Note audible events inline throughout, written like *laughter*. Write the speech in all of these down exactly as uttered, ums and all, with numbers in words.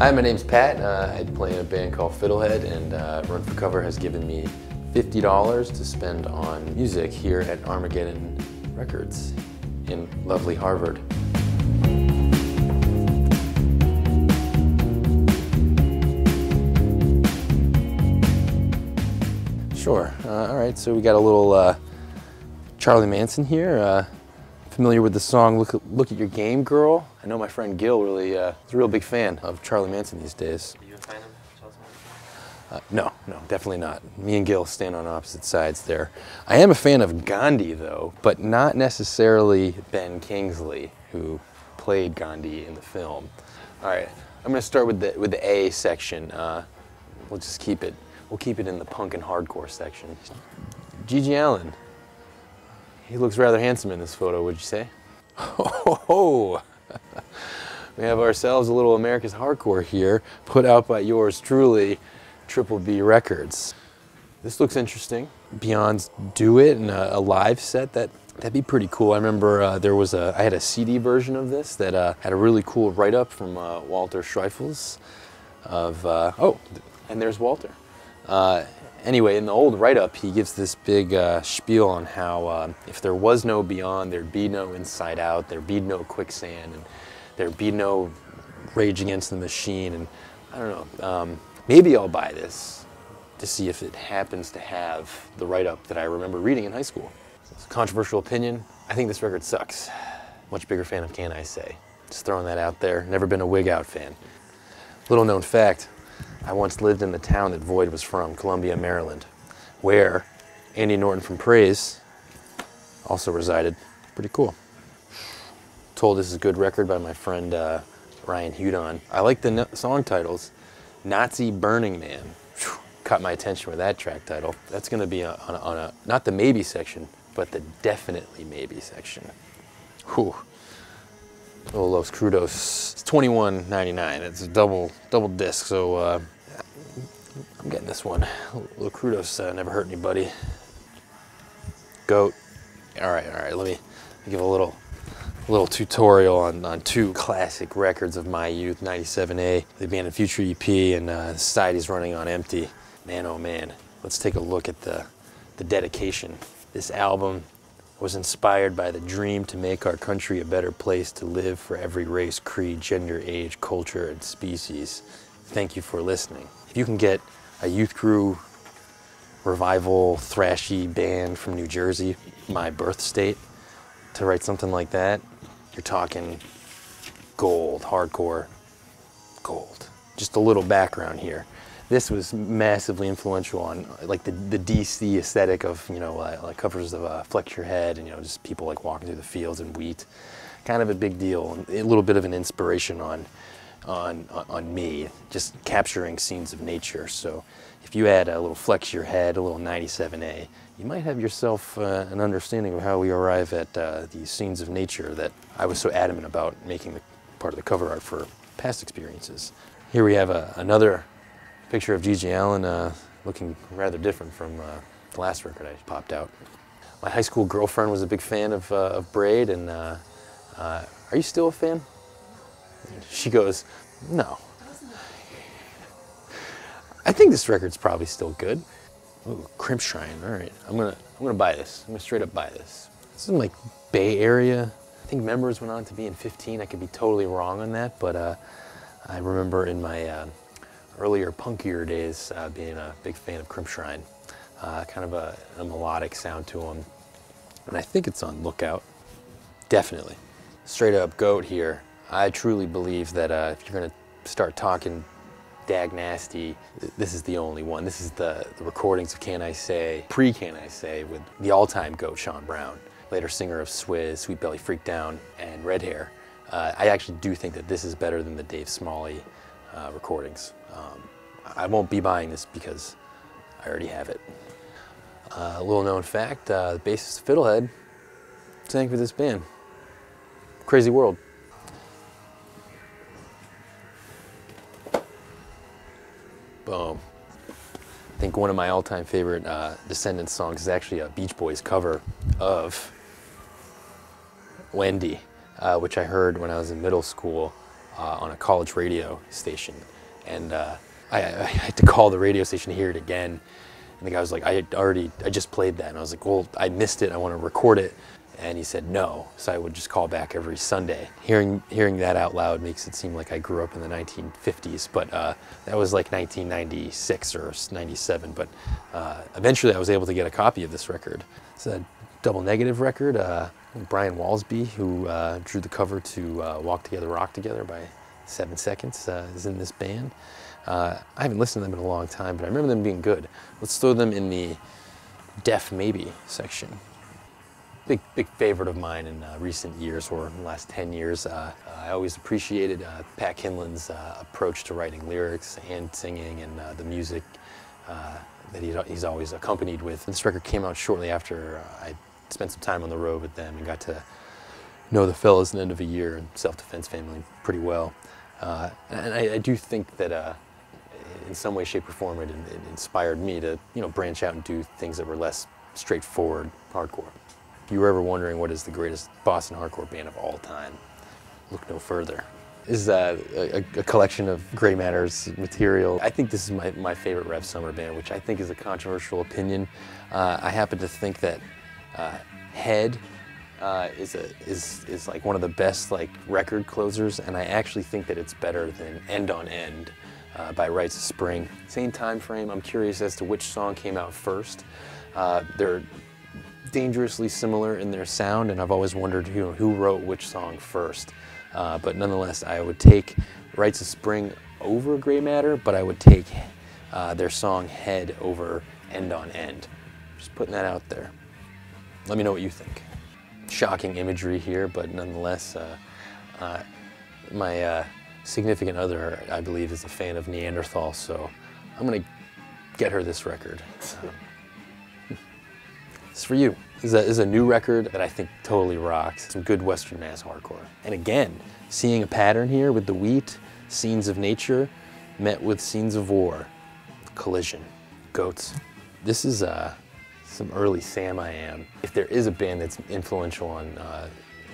Hi, my name's Pat, and uh, I play in a band called Fiddlehead, and uh, Run For Cover has given me fifty dollars to spend on music here at Armageddon Records in lovely Harvard. Sure, uh, all right, so we got a little uh, Charlie Manson here. Uh, familiar with the song Look, Look at Your Game Girl? I know my friend Gil really uh, is a real big fan of Charlie Manson these days. Are you a fan of Charlie Manson? Uh, no, no, definitely not. Me and Gil stand on opposite sides there. I am a fan of Gandhi though, but not necessarily Ben Kingsley, who played Gandhi in the film. All right, I'm gonna start with the, with the A section. Uh, we'll just keep it, we'll keep it in the punk and hardcore section. G G Allin. He looks rather handsome in this photo, would you say? Oh, we have ourselves a little America's Hardcore here, put out by yours truly, Triple B Records. This looks interesting. Beyond's Do It and a, a live set, that, that'd be pretty cool. I remember uh, there was a, I had a C D version of this that uh, had a really cool write-up from uh, Walter Schreifels of, uh, oh, and there's Walter. Uh, Anyway, in the old write-up, he gives this big uh, spiel on how uh, if there was no Beyond, there'd be no Inside Out, there'd be no Quicksand, and there'd be no Rage Against the Machine, and I don't know, um, maybe I'll buy this to see if it happens to have the write-up that I remember reading in high school. It's a controversial opinion. I think this record sucks. Much bigger fan of Can I Say. Just throwing that out there. Never been a Wig Out fan. Little known fact. I once lived in the town that Void was from, Columbia, Maryland, where Andy Norton from Praise also resided. Pretty cool. Told this is a good record by my friend uh, Ryan Hudon. I like the no song titles. Nazi Burning Man. Whew, caught my attention with that track title. That's going to be on a, on a, not the maybe section, but the definitely maybe section. Whew. Oh, Los Crudos. It's twenty-one ninety-nine. It's a double double disc, so uh, I'm getting this one. Los Crudos uh, never hurt anybody. Goat. All right, all right. Let me give a little little tutorial on, on two classic records of my youth: ninety-seven A, the Abandoned Future E P, and uh, Society's Running on Empty. Man, oh man. Let's take a look at the the dedication. This album was inspired by the dream to make our country a better place to live for every race, creed, gender, age, culture, and species. Thank you for listening. If you can get a youth crew revival thrashy band from New Jersey, my birth state, to write something like that, you're talking gold, hardcore gold. Just a little background here. This was massively influential on like the, the D C aesthetic of, you know, uh, like covers of uh, Flex Your Head and, you know, just people like walking through the fields and wheat. Kind of a big deal, and a little bit of an inspiration on, on, on me, just capturing scenes of nature. So if you add a little Flex Your Head, a little ninety-seven A, you might have yourself uh, an understanding of how we arrive at uh, these scenes of nature that I was so adamant about making the part of the cover art for past experiences. Here we have a, another picture of G G Allin uh, looking rather different from uh, the last record I popped out. My high school girlfriend was a big fan of, uh, of Braid, and uh, uh, are you still a fan? She goes, no. I think this record's probably still good. Ooh, Crimpshrine, all right. I'm gonna, I'm gonna buy this. I'm gonna straight up buy this. This is like Bay Area. I think members went on to be in fifteen. I could be totally wrong on that, but uh, I remember in my uh, earlier punkier days, uh, being a big fan of Crimpshrine. Uh, kind of a, a melodic sound to them. And I think it's on Lookout. Definitely. Straight up goat here. I truly believe that uh, if you're gonna start talking Dag Nasty, th this is the only one. This is the, the recordings of Can I Say, pre-Can I Say, with the all-time goat Sean Brown, later singer of Swiz, Sweet Belly Freakdown, and Red Hair. Uh, I actually do think that this is better than the Dave Smalley uh, recordings. Um, I won't be buying this because I already have it. Uh, little known fact, uh, the bassist Fiddlehead sang for this band. Crazy world. Boom. I think one of my all-time favorite uh, Descendants songs is actually a Beach Boys cover of Wendy, uh, which I heard when I was in middle school uh, on a college radio station, and uh, I, I had to call the radio station to hear it again. And the guy was like, I had already, I just played that. And I was like, well, I missed it, I want to record it. And he said no, so I would just call back every Sunday. Hearing hearing that out loud makes it seem like I grew up in the nineteen fifties, but uh, that was like nineteen ninety-six or ninety-seven, but uh, eventually I was able to get a copy of this record. It's a double negative record. Uh, Brian Walsby, who uh, drew the cover to uh, Walk Together, Rock Together by Seven Seconds, uh, is in this band. Uh, I haven't listened to them in a long time, but I remember them being good. Let's throw them in the Def Maybe section. Big, big favorite of mine in uh, recent years, or in the last ten years. Uh, I always appreciated uh, Pat Kinlan's uh, approach to writing lyrics and singing, and uh, the music uh, that he, he's always accompanied with. And this record came out shortly after uh, I spent some time on the road with them and got to know the fellas in the end of a year and Self-Defense Family pretty well. Uh, and I, I do think that uh, in some way, shape, or form, it, it inspired me to, you know, branch out and do things that were less straightforward hardcore. If you were ever wondering what is the greatest Boston hardcore band of all time, look no further. This is uh, a, a collection of Grey Matter's material. I think this is my, my favorite Rev Summer band, which I think is a controversial opinion. Uh, I happen to think that uh, Head uh, is, a, is, is like one of the best like record closers, and I actually think that it's better than End on End uh, by Rites of Spring. Same time frame, I'm curious as to which song came out first. Uh, they're dangerously similar in their sound, and I've always wondered, you know, who wrote which song first. Uh, but nonetheless, I would take Rites of Spring over Grey Matter, but I would take uh, their song Head over End on End. Just putting that out there. Let me know what you think. Shocking imagery here, but nonetheless, uh, uh, my uh, significant other, I believe, is a fan of Neanderthal, so I'm gonna get her this record. Um, It's for you. This is a new record that I think totally rocks. Some good Western Mass hardcore. And again, seeing a pattern here with the wheat, scenes of nature, met with scenes of war, collision, goats. This is uh, some early Sam I Am. If there is a band that's influential on uh,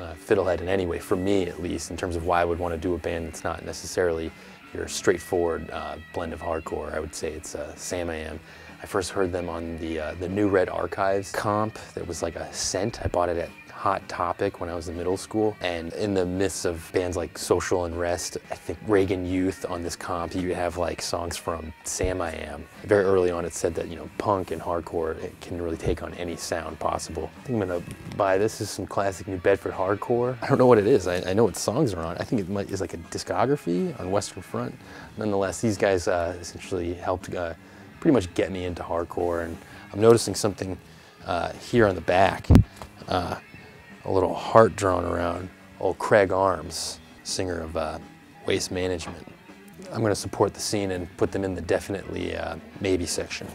uh, Fiddlehead in any way, for me at least, in terms of why I would want to do a band that's not necessarily your straightforward uh, blend of hardcore, I would say it's uh, Sam I Am. I first heard them on the uh, the New Red Archives comp that was like a cent. I bought it at Hot Topic when I was in middle school. And in the midst of bands like Social Unrest, I think Reagan Youth, on this comp, you have like songs from Sam I Am. Very early on it said that, you know, punk and hardcore, it can really take on any sound possible. I think I'm gonna buy this. This is some classic New Bedford hardcore. I don't know what it is. I, I know what songs are on. I think it might, is like a discography on Western Front. Nonetheless, these guys uh, essentially helped uh, pretty much get me into hardcore, and I'm noticing something uh, here on the back, uh, a little heart drawn around old Craig Arms, singer of uh, Waste Management. I'm going to support the scene and put them in the definitely uh, maybe section.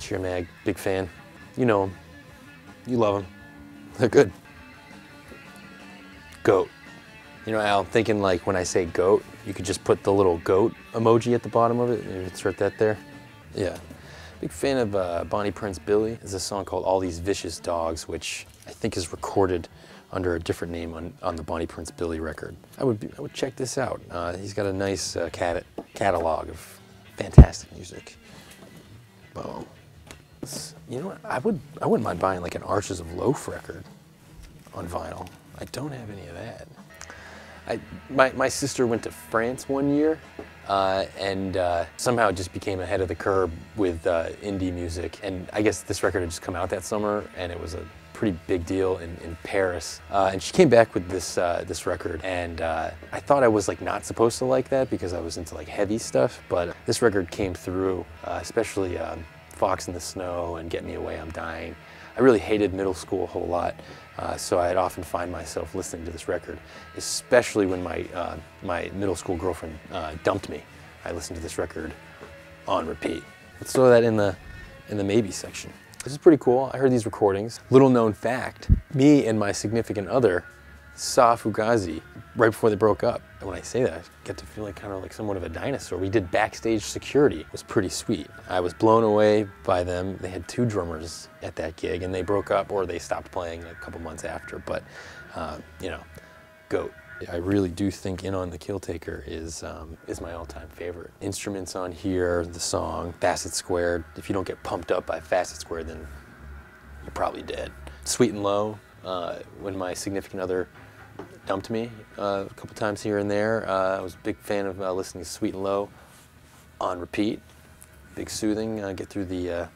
Cheer Mag, big fan. You know them. You love them. They're good. Goat. You know, Al, I'm thinking like when I say goat, you could just put the little goat emoji at the bottom of it and insert that there. Yeah, big fan of uh, Bonnie Prince Billy. There's a song called All These Vicious Dogs, which I think is recorded under a different name on, on the Bonnie Prince Billy record. I would, be, I would check this out. Uh, he's got a nice uh, cat catalog of fantastic music. Boom. You know what, I, would, I wouldn't mind buying like an Arches of Loaf record on vinyl. I don't have any of that. I, my, my sister went to France one year, uh, and uh, somehow just became ahead of the curve with uh, indie music. And I guess this record had just come out that summer, and it was a pretty big deal in, in Paris. Uh, and she came back with this uh, this record, and uh, I thought I was like not supposed to like that because I was into like heavy stuff, but this record came through, uh, especially um, Fox in the Snow and Get Me Away, I'm Dying. I really hated middle school a whole lot, uh, so I'd often find myself listening to this record, especially when my, uh, my middle school girlfriend uh, dumped me. I listened to this record on repeat. Let's throw that in the, in the maybe section. This is pretty cool. I heard these recordings. Little known fact, me and my significant other saw Fugazi right before they broke up. And when I say that, I get to feel like kind of like somewhat of a dinosaur. We did backstage security. It was pretty sweet. I was blown away by them. They had two drummers at that gig, and they broke up or they stopped playing a couple months after. But, uh, you know, goat. I really do think In on the Kill Taker is um, is my all-time favorite. Instruments on here, the song, Facet Squared. If you don't get pumped up by Facet Squared, then you're probably dead. Sweet and Low, uh, when my significant other dumped me uh, a couple times here and there, uh, I was a big fan of uh, listening to Sweet and Low on repeat. Big soothing, uh, get through the uh,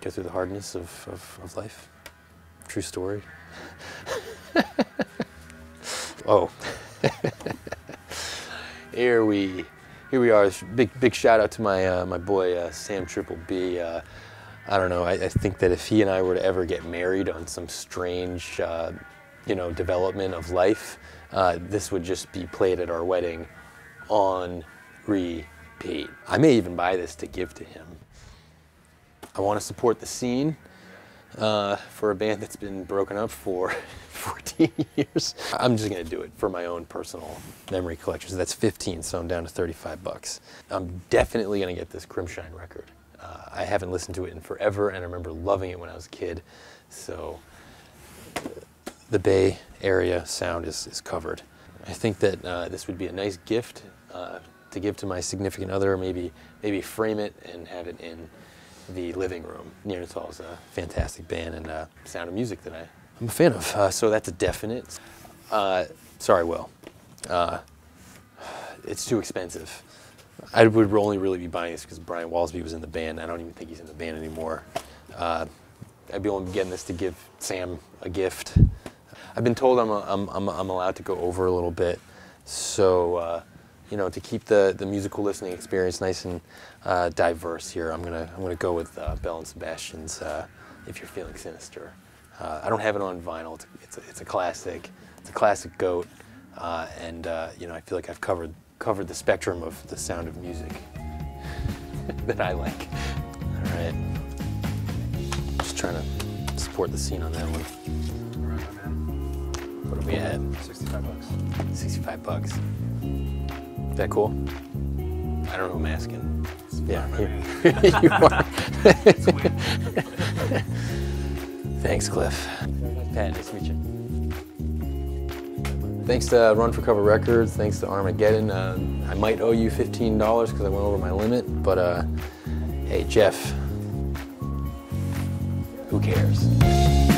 get through the hardness of, of, of life. True story. Oh, here we here we are. Big big shout out to my uh, my boy uh, Sam Triple B. Uh, I don't know. I, I think that if he and I were to ever get married on some strange, uh, you know, development of life, uh, this would just be played at our wedding on repeat. I may even buy this to give to him. I want to support the scene. Uh, for a band that's been broken up for fourteen years. I'm just gonna do it for my own personal memory collection. So that's fifteen, so I'm down to thirty-five bucks. I'm definitely gonna get this Crimpshrine record. Uh, I haven't listened to it in forever, and I remember loving it when I was a kid. So the Bay Area sound is, is covered. I think that uh, this would be a nice gift uh, to give to my significant other, maybe, maybe frame it and have it in the living room. Neanderthal is a fantastic band and uh, sound of music that I, I'm a fan of, uh, so that's a definite. Uh, sorry, Will. Uh, it's too expensive. I would only really be buying this because Brian Walsby was in the band. I don't even think he's in the band anymore. Uh, I'd be only getting this to give Sam a gift. I've been told I'm, a, I'm, I'm, I'm allowed to go over a little bit, so uh, you know, to keep the, the musical listening experience nice and uh, diverse here, I'm gonna I'm gonna go with uh, Bell and Sebastian's uh, "If You're Feeling Sinister." Uh, I don't have it on vinyl. It's it's a, it's a classic. It's a classic goat, uh, and uh, you know, I feel like I've covered covered the spectrum of the sound of music that I like. All right, just trying to support the scene on that one. Right, man. What are we at? Sixty-five bucks. Sixty-five bucks. Is that cool? I don't know who I'm asking. It's yeah, you, you are. It's weird. *laughs* Thanks, Cliff. Pat, nice to meet you. Thanks to Run For Cover Records, thanks to Armageddon. Uh, I might owe you fifteen dollars because I went over my limit, but uh, hey, Jeff, who cares?